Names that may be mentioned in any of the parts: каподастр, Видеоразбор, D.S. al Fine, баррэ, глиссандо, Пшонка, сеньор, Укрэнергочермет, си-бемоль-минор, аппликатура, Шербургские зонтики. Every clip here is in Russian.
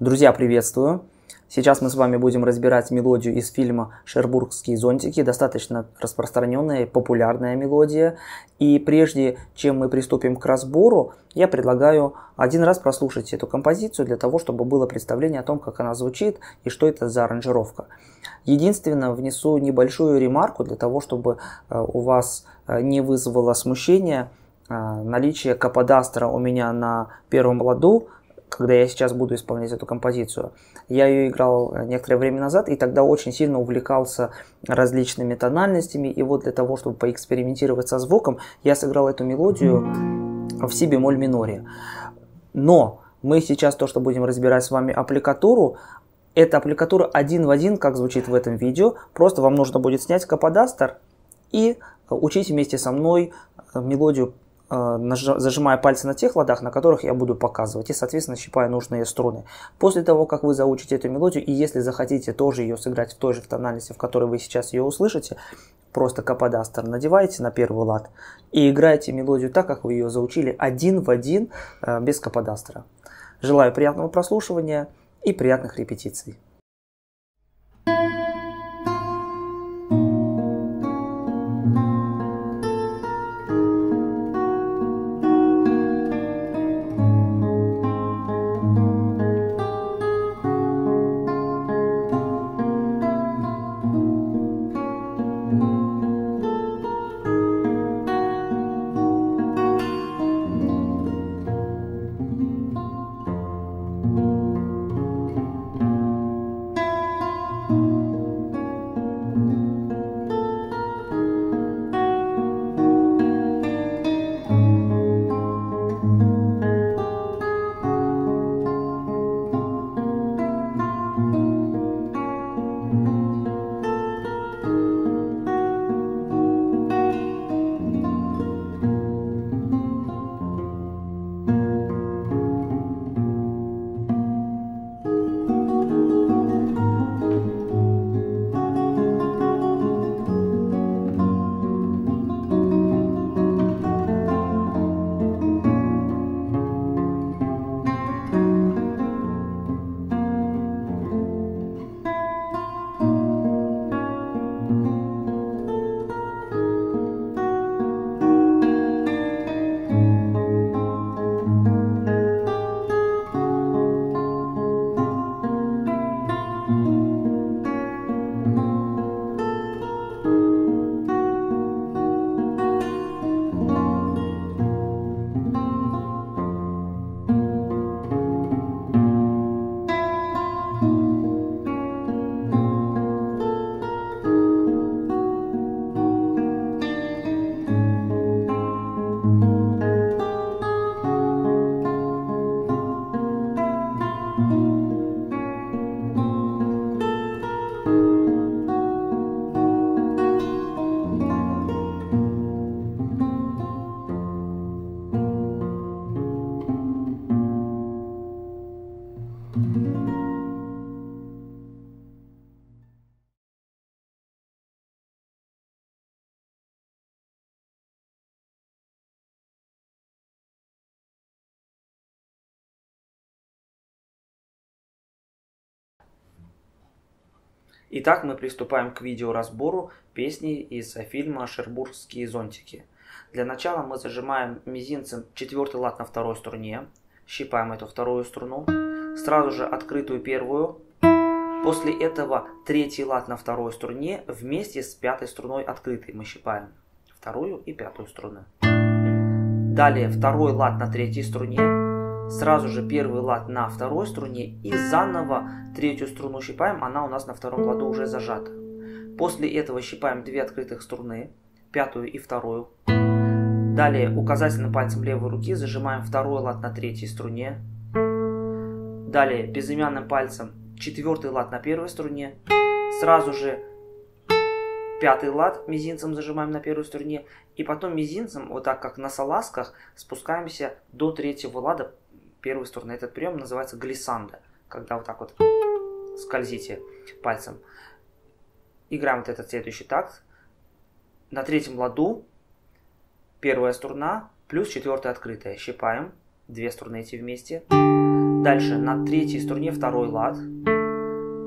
Друзья, приветствую! Сейчас мы с вами будем разбирать мелодию из фильма «Шербургские зонтики», достаточно распространенная и популярная мелодия. И прежде чем мы приступим к разбору, я предлагаю один раз прослушать эту композицию для того, чтобы было представление о том, как она звучит и что это за аранжировка. Единственное, внесу небольшую ремарку для того, чтобы у вас не вызвало смущения наличие каподастра у меня на первом ладу, когда я сейчас буду исполнять эту композицию. Я ее играл некоторое время назад и тогда очень сильно увлекался различными тональностями. И вот для того, чтобы поэкспериментировать со звуком, я сыграл эту мелодию в си-бемоль-миноре. Но мы сейчас то, что будем разбирать с вами аппликатуру, эта аппликатура один в один, как звучит в этом видео. Просто вам нужно будет снять каподастер и учить вместе со мной мелодию, зажимая пальцы на тех ладах, на которых я буду показывать, и, соответственно, щипая нужные струны. После того, как вы заучите эту мелодию, и если захотите тоже ее сыграть в той же тональности, в которой вы сейчас ее услышите, просто каподастер надеваете на первый лад и играете мелодию так, как вы ее заучили, один в один, без каподастера. Желаю приятного прослушивания и приятных репетиций. Итак, мы приступаем к видеоразбору песни из фильма «Шербургские зонтики». Для начала мы зажимаем мизинцем четвертый лад на второй струне, щипаем эту вторую струну, сразу же открытую первую, после этого третий лад на второй струне вместе с пятой струной открытой мы щипаем вторую и пятую струны. Далее второй лад на третьей струне. Сразу же первый лад на второй струне и заново третью струну щипаем, она у нас на втором ладу уже зажата. После этого щипаем две открытых струны, пятую и вторую. Далее указательным пальцем левой руки зажимаем второй лад на третьей струне. Далее безымянным пальцем четвертый лад на первой струне. Сразу же пятый лад мизинцем зажимаем на первой струне. И потом мизинцем, вот так как на салазках, спускаемся до третьего лада первой стороны. Этот прием называется глиссандо, когда вот так вот скользите пальцем. Играем вот этот следующий такт. На третьем ладу первая струна плюс четвертая открытая. Щипаем две струны эти вместе. Дальше на третьей струне второй лад.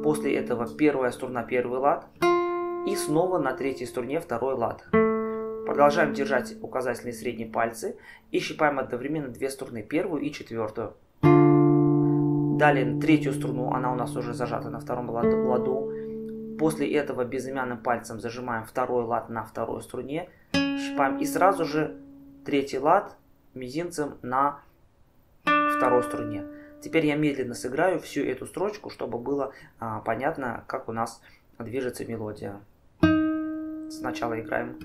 После этого первая струна первый лад. И снова на третьей струне второй лад. Продолжаем держать указательные средние пальцы и щипаем одновременно две струны, первую и четвертую. Далее на третью струну, она у нас уже зажата на втором ладу. После этого безымянным пальцем зажимаем второй лад на второй струне, щипаем и сразу же третий лад мизинцем на второй струне. Теперь я медленно сыграю всю эту строчку, чтобы было понятно, как у нас движется мелодия. Сначала играем.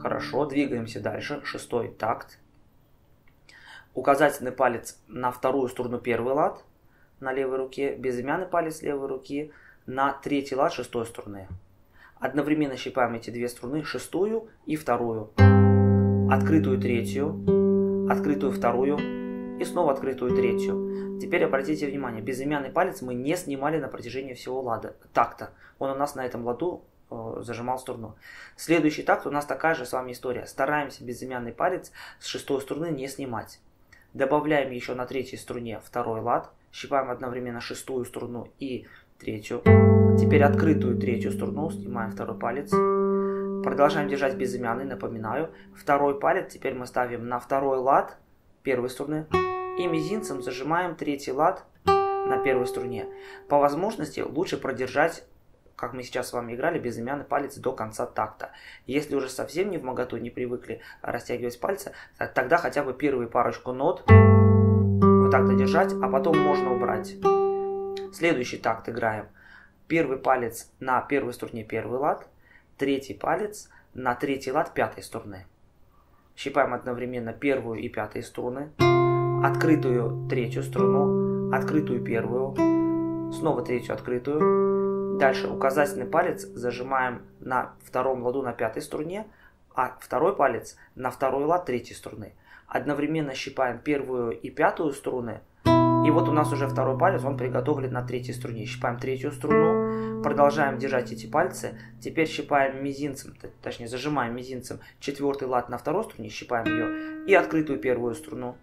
Хорошо, двигаемся дальше. Шестой такт. Указательный палец на вторую струну первый лад на левой руке, безымянный палец левой руки на третий лад шестой струны. Одновременно щипаем эти две струны, шестую и вторую, открытую третью, открытую вторую и снова открытую третью. Теперь обратите внимание, безымянный палец мы не снимали на протяжении всего лада, такта. Он у нас на этом ладу зажимал струну. Следующий такт у нас такая же с вами история. Стараемся безымянный палец с шестой струны не снимать. Добавляем еще на третьей струне второй лад, щипаем одновременно шестую струну и третью. Теперь открытую третью струну, снимаем второй палец. Продолжаем держать безымянный, напоминаю. Второй палец теперь мы ставим на второй лад первой струны и мизинцем зажимаем третий лад на первой струне. По возможности лучше продержать, как мы сейчас с вами играли, безымянный палец до конца такта. Если уже совсем не в моготу, не привыкли растягивать пальцы, тогда хотя бы первую парочку нот вот так-то держать, а потом можно убрать. Следующий такт играем. Первый палец на первой струне первый лад, третий палец на третий лад пятой струны. Щипаем одновременно первую и пятую струны, открытую третью струну, открытую первую, снова третью открытую. Дальше указательный палец зажимаем на втором ладу на пятой струне, а второй палец на второй лад третьей струны. Одновременно щипаем первую и пятую струны. И вот у нас уже второй палец, он приготовлен на третьей струне. Щипаем третью струну, продолжаем держать эти пальцы. Теперь щипаем мизинцем, точнее зажимаем мизинцем четвертый лад на второй струне, щипаем ее и открытую первую струну.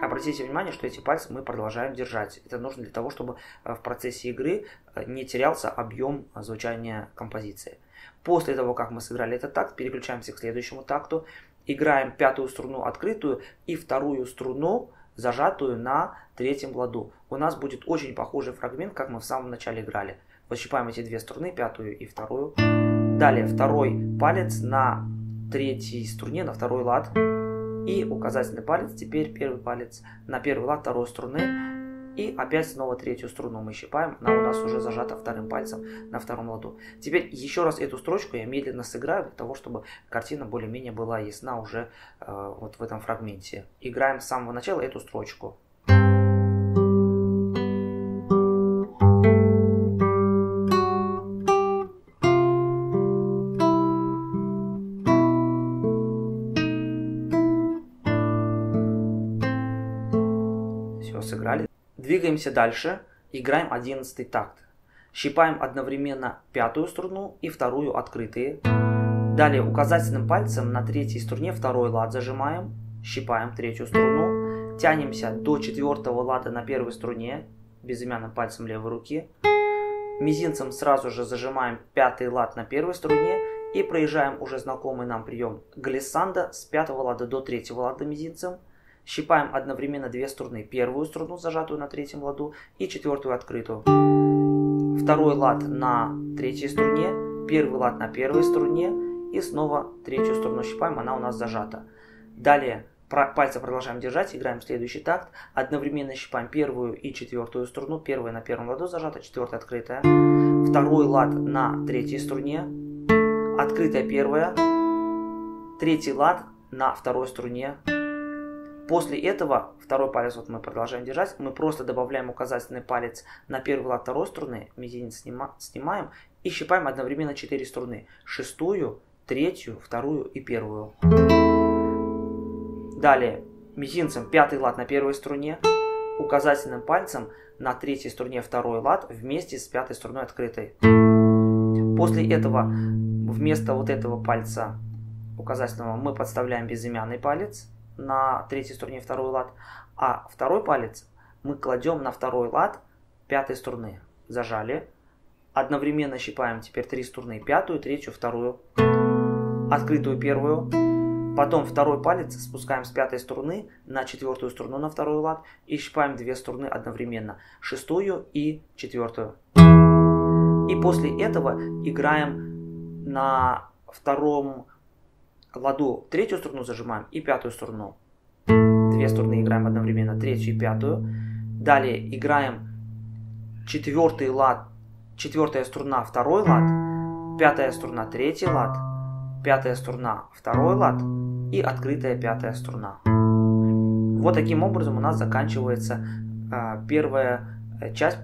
Обратите внимание, что эти пальцы мы продолжаем держать. Это нужно для того, чтобы в процессе игры не терялся объем звучания композиции. После того, как мы сыграли этот такт, переключаемся к следующему такту. Играем пятую струну открытую и вторую струну, зажатую на третьем ладу. У нас будет очень похожий фрагмент, как мы в самом начале играли. Щипаем эти две струны, пятую и вторую. Далее второй палец на третьей струне, на второй лад. И указательный палец, теперь первый палец на первый лад второй струны. И опять снова третью струну мы щипаем, она у нас уже зажата вторым пальцем на втором ладу. Теперь еще раз эту строчку я медленно сыграю, для того, чтобы картина более-менее была ясна уже вот в этом фрагменте. Играем с самого начала эту строчку. Сыграли. Двигаемся дальше. Играем 11-й такт. Щипаем одновременно пятую струну и вторую открытые. Далее указательным пальцем на третьей струне второй лад зажимаем. Щипаем третью струну. Тянемся до четвертого лада на первой струне. Безымянным пальцем левой руки. Мизинцем сразу же зажимаем пятый лад на первой струне. И проезжаем уже знакомый нам прием глиссандо с пятого лада до третьего лада мизинцем. Щипаем одновременно две струны. Первую струну, зажатую на третьем ладу, и четвертую открытую. Второй лад на третьей струне, первый лад на первой струне, и снова третью струну щипаем, она у нас зажата. Далее пальцы продолжаем держать, играем следующий такт. Одновременно щипаем первую и четвертую струну. Первая на первом ладу зажата, четвертая открытая. Второй лад на третьей струне, открытая первая, третий лад на второй струне. После этого второй палец вот мы продолжаем держать, мы просто добавляем указательный палец на первый лад второй струны, мизинец снимаем и щипаем одновременно 4 струны. Шестую, третью, вторую и первую. Далее мизинцем пятый лад на первой струне, указательным пальцем на третьей струне второй лад вместе с пятой струной открытой. После этого вместо вот этого пальца указательного мы подставляем безымянный палец на третьей струне второй лад, а второй палец мы кладем на второй лад пятой струны. Зажали. Одновременно щипаем теперь три струны. Пятую, третью, вторую. Открытую первую. Потом второй палец спускаем с пятой струны на четвертую струну на второй лад. И щипаем две струны одновременно. Шестую и четвертую. И после этого играем на втором ладу. Третью струну зажимаем и пятую струну. Две струны играем одновременно. Третью и пятую. Далее играем четвертый лад. Четвертая струна второй лад, пятая струна третий лад, пятая струна второй лад и открытая пятая струна. Вот таким образом у нас заканчивается первая часть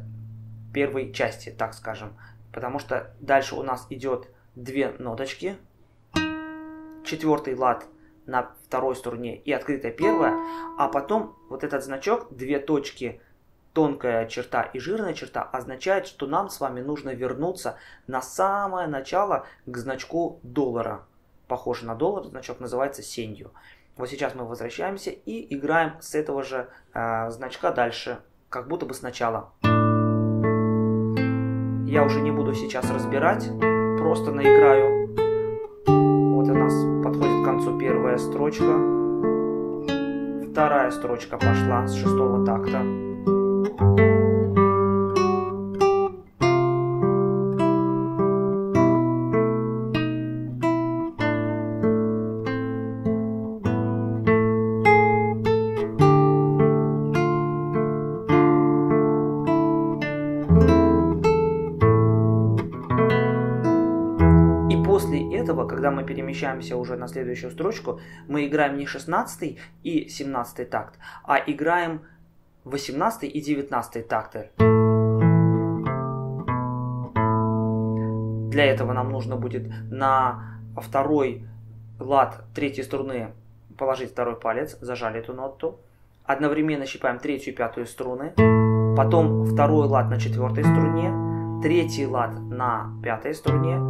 первой части, так скажем. Потому что дальше у нас идет две ноточки. Четвертый лад на второй струне и открытая первая. А потом вот этот значок, две точки, тонкая черта и жирная черта означает, что нам с вами нужно вернуться на самое начало к значку доллара. Похож на доллар, значок называется сенью. Вот сейчас мы возвращаемся и играем с этого же значка дальше, как будто бы сначала. Я уже не буду сейчас разбирать, просто наиграю. Вот у нас подходит к концу первая строчка. Вторая строчка пошла с шестого такта. Когда мы перемещаемся уже на следующую строчку, мы играем не 16 и 17 такт, а играем 18 и 19 такты. Для этого нам нужно будет на второй лад третьей струны положить второй палец, зажали эту ноту. Одновременно щипаем третью и пятую струны, потом второй лад на четвертой струне, третий лад на пятой струне,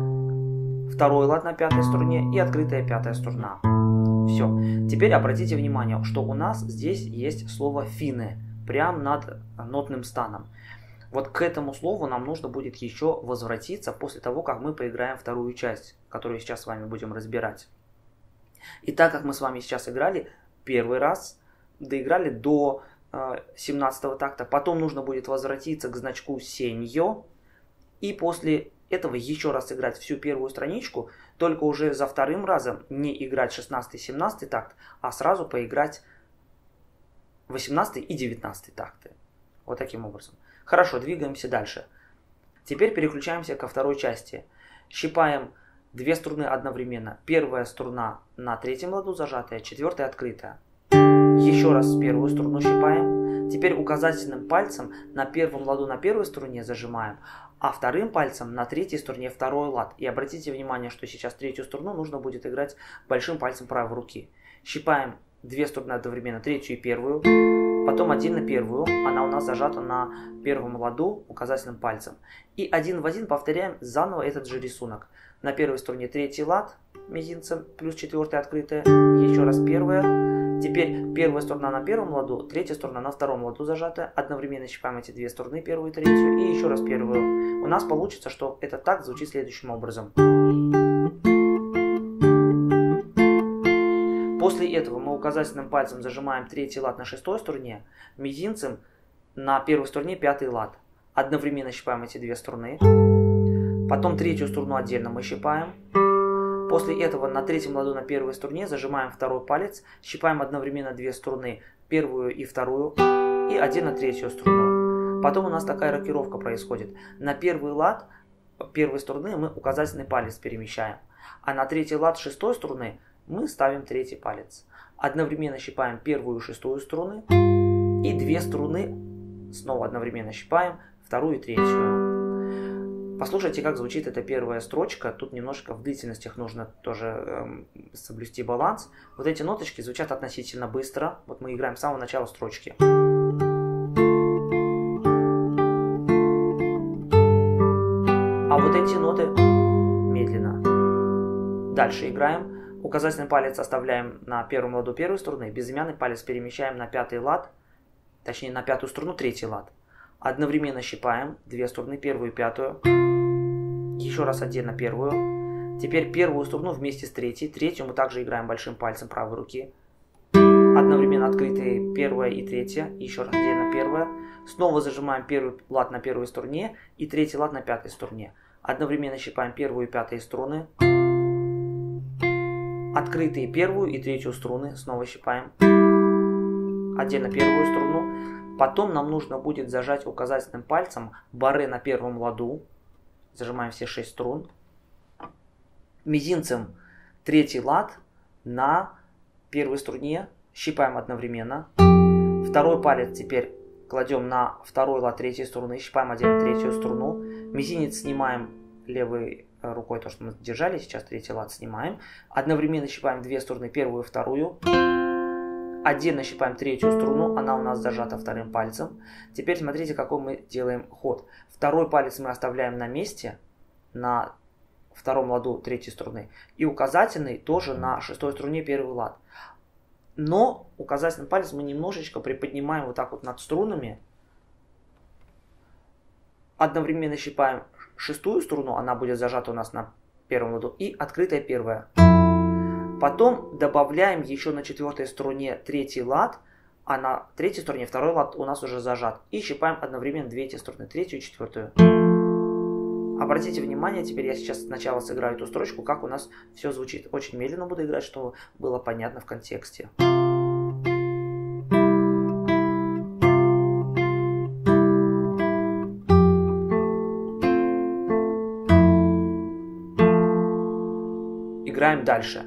второй лад на пятой струне и открытая пятая струна. Все. Теперь обратите внимание, что у нас здесь есть слово «фине», прямо над нотным станом. Вот к этому слову нам нужно будет еще возвратиться после того, как мы поиграем вторую часть, которую сейчас с вами будем разбирать. И так как мы с вами сейчас играли первый раз, доиграли до 17 такта, потом нужно будет возвратиться к значку «сеньо», и после этого еще раз играть всю первую страничку, только уже за вторым разом не играть 16-17 такт, а сразу поиграть 18 и 19 такты. Вот таким образом. Хорошо, двигаемся дальше. Теперь переключаемся ко второй части. Щипаем две струны одновременно. Первая струна на третьем ладу зажатая, четвертая открытая. Еще раз первую струну щипаем. Теперь указательным пальцем на первом ладу на первой струне зажимаем, а вторым пальцем на третьей струне второй лад. И обратите внимание, что сейчас третью струну нужно будет играть большим пальцем правой руки. Щипаем две струны одновременно, третью и первую, потом отдельно первую, она у нас зажата на первом ладу указательным пальцем. И один в один повторяем заново этот же рисунок. На первой струне третий лад мизинцем плюс четвертая открытая, еще раз первая. Теперь первая струна на первом ладу, третья струна на втором ладу зажата. Одновременно щипаем эти две струны, первую и третью, и еще раз первую. У нас получится, что этот такт звучит следующим образом. После этого мы указательным пальцем зажимаем третий лад на шестой струне, мизинцем на первой струне пятый лад. Одновременно щипаем эти две струны. Потом третью струну отдельно мы щипаем. После этого на третьем ладу на первой струне зажимаем второй палец, щипаем одновременно две струны, первую и вторую, и отдельно третью струну. Потом у нас такая рокировка происходит. На первый лад первой струны мы указательный палец перемещаем, а на третий лад шестой струны мы ставим третий палец. Одновременно щипаем первую и шестую струны, и две струны снова одновременно щипаем, вторую и третью. Послушайте, как звучит эта первая строчка. Тут немножко в длительностях нужно тоже соблюсти баланс. Вот эти ноточки звучат относительно быстро. Вот мы играем с самого начала строчки. эти ноты медленно. Дальше играем. Указательный палец оставляем на первом ладу первой струны. Безымянный палец перемещаем на пятый лад. Точнее, на пятую струну третий лад. Одновременно щипаем две струны, первую и пятую. Еще раз отдельно первую. Теперь первую струну вместе с третьей. Третью мы также играем большим пальцем правой руки. Одновременно открытые первая и третья. Еще раз отдельно первая. Снова зажимаем первый лад на первой струне и третий лад на пятой струне. Одновременно щипаем первую и пятую струны. Открытые первую и третью струны. Снова щипаем отдельно первую струну. Потом нам нужно будет зажать указательным пальцем баррэ на первом ладу. Зажимаем все 6 струн. Мизинцем третий лад на первой струне. Щипаем одновременно. Второй палец теперь кладем на второй лад третьей струны. Щипаем отдельно третью струну. Мизинец снимаем левой рукой, то, что мы держали. Сейчас третий лад снимаем. Одновременно щипаем две струны, первую и вторую. Отдельно щипаем третью струну. Она у нас зажата вторым пальцем. Теперь смотрите, какой мы делаем ход. Второй палец мы оставляем на месте, на втором ладу третьей струны. И указательный тоже на шестой струне первый лад. Но указательный палец мы немножечко приподнимаем вот так вот над струнами. Одновременно щипаем шестую струну, она будет зажата у нас на первом ладу, и открытая первая. Потом добавляем еще на четвертой струне третий лад, а на третьей струне второй лад у нас уже зажат. И щипаем одновременно две эти струны, третью и четвертую. Обратите внимание, теперь я сейчас сначала сыграю эту строчку, как у нас все звучит. Очень медленно буду играть, чтобы было понятно в контексте. Играем дальше.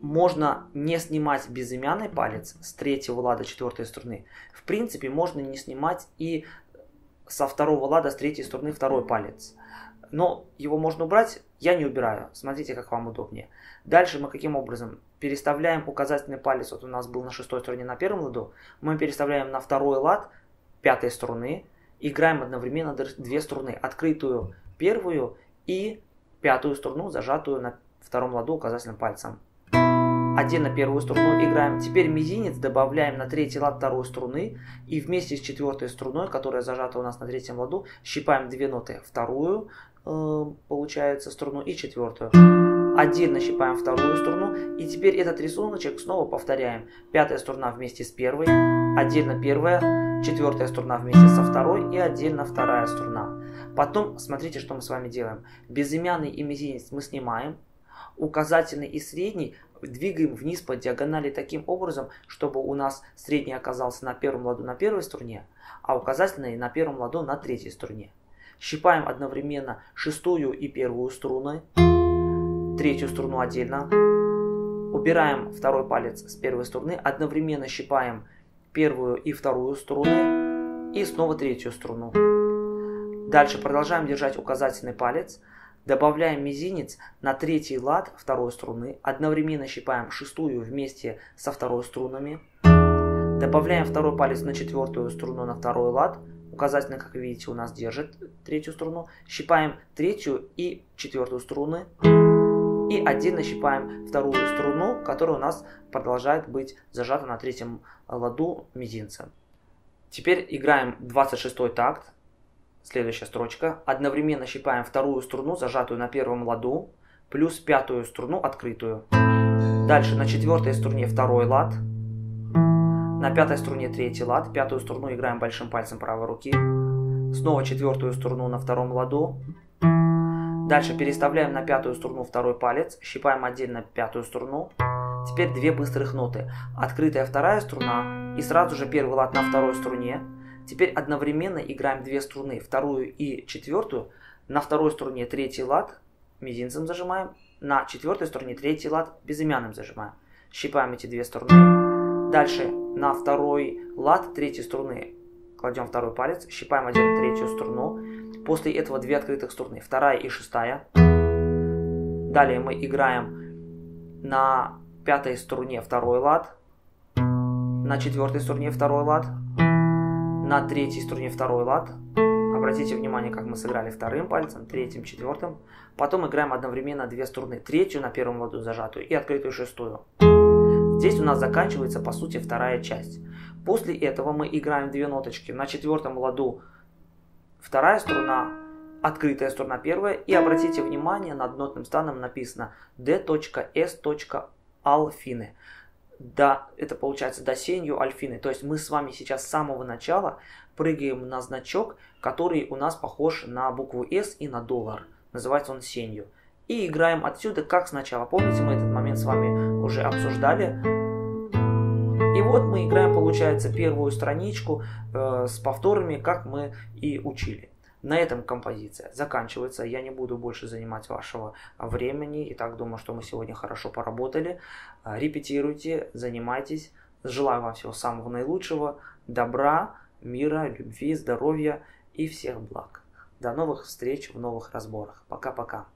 Можно не снимать безымянный палец с третьего лада четвертой струны. В принципе, можно не снимать и со второго лада с третьей струны второй палец. Но его можно убрать, я не убираю. Смотрите, как вам удобнее. Дальше мы каким образом? Переставляем указательный палец. Вот у нас был на шестой струне на первом ладу. Мы переставляем на второй лад пятой струны. Играем одновременно две струны. Открытую первую и пятую струну, зажатую на втором ладу указательным пальцем. Отдельно первую струну играем. Теперь мизинец добавляем на третий лад второй струны. И вместе с четвертой струной, которая зажата у нас на третьем ладу, щипаем две ноты. Вторую, получается, струну и четвертую. Отдельно щипаем вторую струну. И теперь этот рисуночек снова повторяем. Пятая струна вместе с первой. Отдельно первая. Четвертая струна вместе со второй. И отдельно вторая струна. Потом смотрите, что мы с вами делаем. Безымянный и мизинец мы снимаем. Указательный и средний двигаем вниз по диагонали таким образом, чтобы у нас средний оказался на первом ладу на первой струне, а указательный на первом ладу на третьей струне. Щипаем одновременно шестую и первую струны, третью струну отдельно. Убираем второй палец с первой струны, одновременно щипаем первую и вторую струны и снова третью струну. Дальше продолжаем держать указательный палец. Добавляем мизинец на третий лад второй струны. Одновременно щипаем шестую вместе со второй струнами. Добавляем второй палец на четвертую струну на второй лад. Указательный, как видите, у нас держит третью струну. Щипаем третью и четвертую струны. И отдельно щипаем вторую струну, которая у нас продолжает быть зажата на третьем ладу мизинцем. Теперь играем 26-й такт. Следующая строчка. Одновременно щипаем вторую струну, зажатую на первом ладу, плюс пятую струну, открытую. Дальше на четвертой струне второй лад, на пятой струне третий лад. Пятую струну играем большим пальцем правой руки. Снова четвертую струну на втором ладу. Дальше переставляем на пятую струну второй палец, щипаем отдельно пятую струну. Теперь две быстрых ноты. Открытая вторая струна и сразу же первый лад на второй струне. Теперь одновременно играем две струны, вторую и четвертую. На второй струне третий лад мизинцем зажимаем, на четвертой струне третий лад безымянным зажимаем. Щипаем эти две струны. Дальше на второй лад третьей струны кладем второй палец, щипаем отдельно третью струну. После этого две открытых струны, вторая и шестая. Далее мы играем на пятой струне второй лад, на четвертой струне второй лад. На третьей струне второй лад, Обратите внимание, как мы сыграли вторым пальцем, третьим, четвертым. Потом играем одновременно две струны. Третью на первом ладу зажатую и открытую шестую. Здесь у нас заканчивается, по сути, вторая часть. После этого мы играем две ноточки. На четвертом ладу вторая струна, открытая струна первая. И обратите внимание, над нотным станом написано D.S. al Fine. Да, это получается до сенью альфины. То есть мы с вами сейчас с самого начала прыгаем на значок, который у нас похож на букву S и на доллар. Называется он сенью. И играем отсюда как сначала. Помните, мы этот момент с вами уже обсуждали. И вот мы играем, получается, первую страничку с повторами, как мы и учили. На этом композиция заканчивается. Я не буду больше занимать вашего времени. И так думаю, что мы сегодня хорошо поработали. Репетируйте, занимайтесь. Желаю вам всего самого наилучшего. Добра, мира, любви, здоровья и всех благ. До новых встреч в новых разборах. Пока-пока.